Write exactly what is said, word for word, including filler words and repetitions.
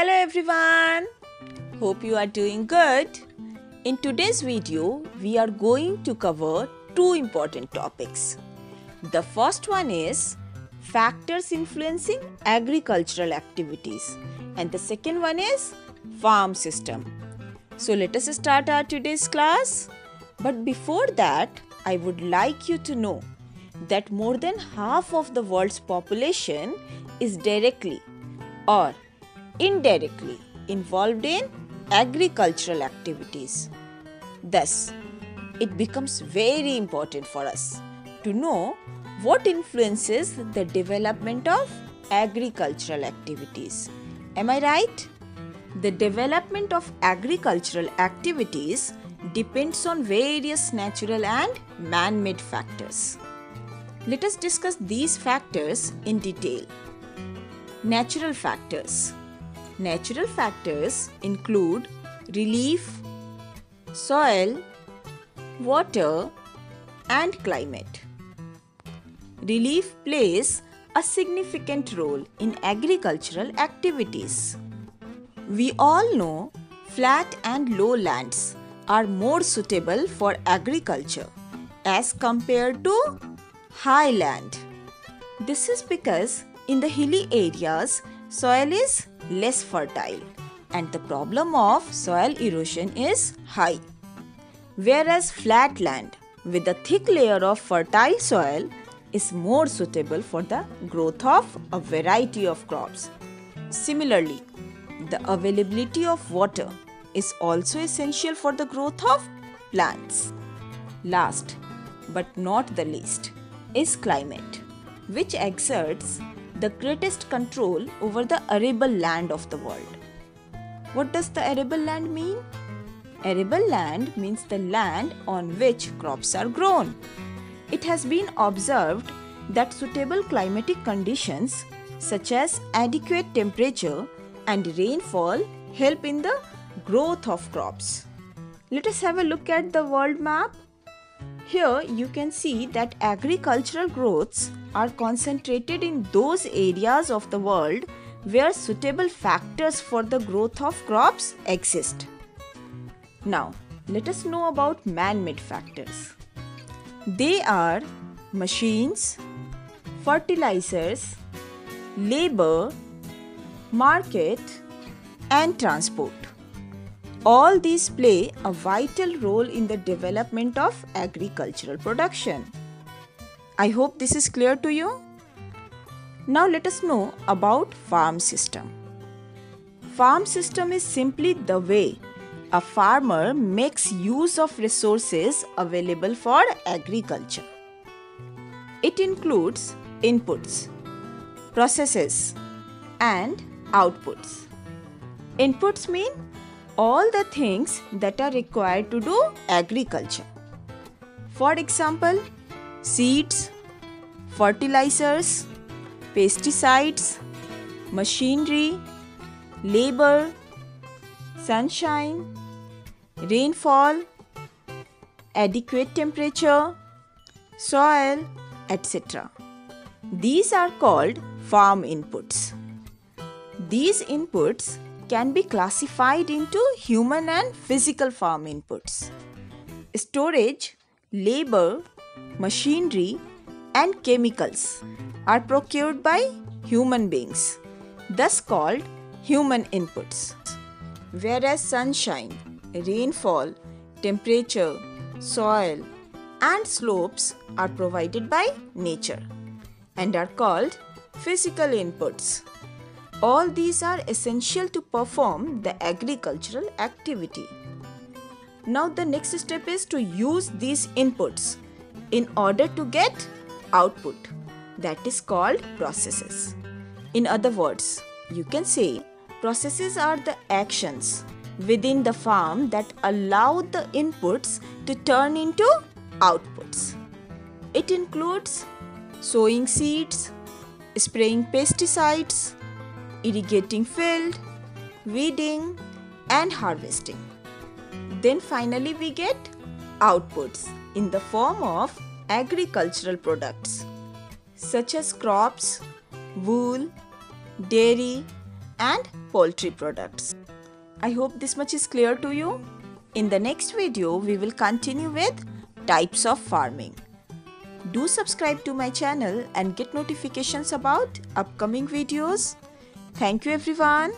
Hello everyone, hope you are doing good. In today's video, we are going to cover two important topics. The first one is factors influencing agricultural activities and the second one is farm system. So let us start our today's class. But before that, I would like you to know that more than half of the world's population is directly or indirectly involved in agricultural activities. Thus, it becomes very important for us to know what influences the development of agricultural activities. Am I right? The development of agricultural activities depends on various natural and man-made factors. Let us discuss these factors in detail. Natural factors. Natural factors include relief, soil, water, and climate. Relief plays a significant role in agricultural activities. We all know flat and low lands are more suitable for agriculture as compared to high land. This is because in the hilly areas, soil is less fertile and the problem of soil erosion is high. Whereas flat land with a thick layer of fertile soil is more suitable for the growth of a variety of crops. Similarly, the availability of water is also essential for the growth of plants. Last but not the least is climate, which exerts the greatest control over the arable land of the world. What does the arable land mean? Arable land means the land on which crops are grown. It has been observed that suitable climatic conditions such as adequate temperature and rainfall help in the growth of crops. Let us have a look at the world map. Here you can see that agricultural growths are concentrated in those areas of the world where suitable factors for the growth of crops exist. Now, let us know about man-made factors. They are machines, fertilizers, labor, market, and transport. All these play a vital role in the development of agricultural production. I hope this is clear to you. Now let us know about farm system. Farm system is simply the way a farmer makes use of resources available for agriculture. It includes inputs, processes, and outputs. Inputs mean all the things that are required to do agriculture. For example, seeds, fertilizers, pesticides, machinery, labor, sunshine, rainfall, adequate temperature, soil, et cetera. These are called farm inputs. These inputs can be classified into human and physical farm inputs. Storage, labor, machinery, and chemicals are procured by human beings, thus called human inputs. Whereas sunshine, rainfall, temperature, soil, and slopes are provided by nature and are called physical inputs. All these are essential to perform the agricultural activity. Now the next step is to use these inputs in order to get output, that is called processes. In other words, you can say processes are the actions within the farm that allow the inputs to turn into outputs. It includes sowing seeds, spraying pesticides, irrigating field, weeding, and harvesting. Then finally we get outputs in the form of agricultural products such as crops, wool, dairy, and poultry products. I hope this much is clear to you. In the next video, we will continue with types of farming. Do subscribe to my channel and get notifications about upcoming videos. Thank you everyone.